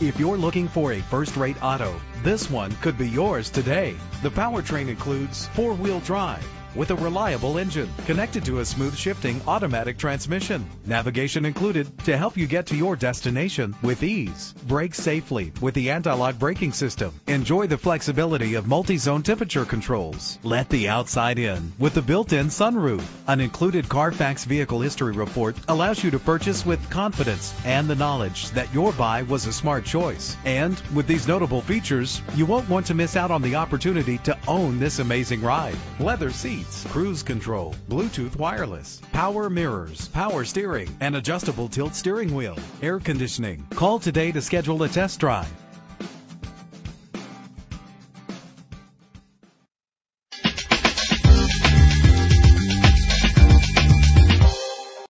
If you're looking for a first-rate auto, this one could be yours today. The powertrain includes four-wheel drive with a reliable engine connected to a smooth shifting automatic transmission. Navigation included to help you get to your destination with ease. Brake safely with the anti-lock braking system. Enjoy the flexibility of multi-zone temperature controls. Let the outside in with the built-in sunroof. An included Carfax vehicle history report allows you to purchase with confidence and the knowledge that your buy was a smart choice. And with these notable features, you won't want to miss out on the opportunity to own this amazing ride. Leather seats, cruise control, Bluetooth wireless, power mirrors, power steering, and adjustable tilt steering wheel, air conditioning. Call today to schedule a test drive.